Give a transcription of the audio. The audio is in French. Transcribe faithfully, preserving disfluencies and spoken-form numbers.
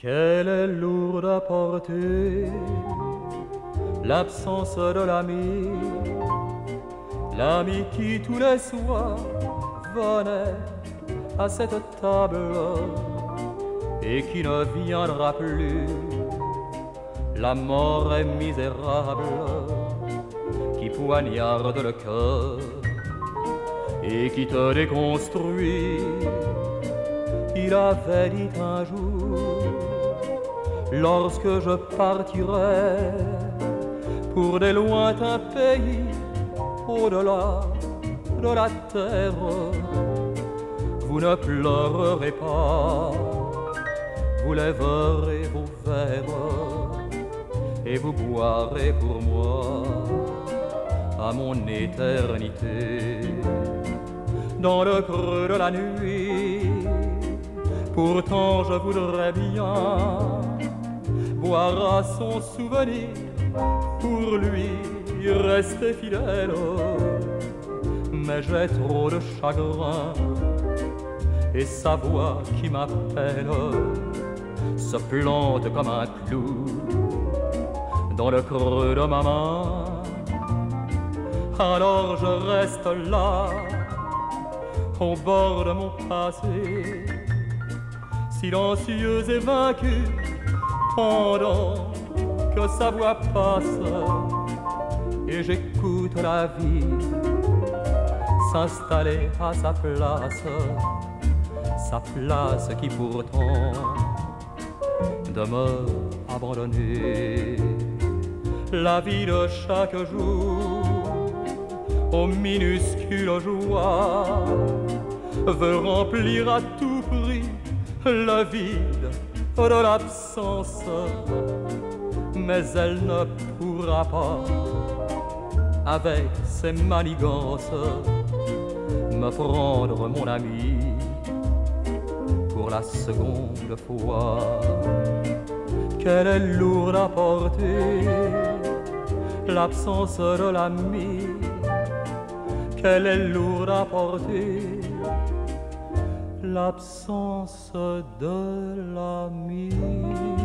Quelle lourde à porter l'absence de l'ami, l'ami qui tous les soirs venait à cette table et qui ne viendra plus. La mort est misérable qui poignarde le cœur et qui te déconstruit. Il avait dit un jour, lorsque je partirai pour des lointains pays au-delà de la terre, vous ne pleurerez pas, vous lèverez vos verres et vous boirez pour moi à mon éternité. Dans le creux de la nuit, pourtant je voudrais bien boire à son souvenir, pour lui rester fidèle. Mais j'ai trop de chagrin et sa voix qui m'appelle se plante comme un clou dans le creux de ma main. Alors je reste là, au bord de mon passé, silencieux et vaincu, pendant que sa voix passe, et j'écoute la vie s'installer à sa place, sa place qui pourtant demeure abandonnée. La vie de chaque jour, aux minuscules joies, veut remplir à tout prix le vide de l'absence, mais elle ne pourra pas, avec ses manigances, me prendre mon ami pour la seconde fois. Qu'elle est lourde à porter l'absence de l'ami, qu'elle est lourde à porter l'absence de l'ami.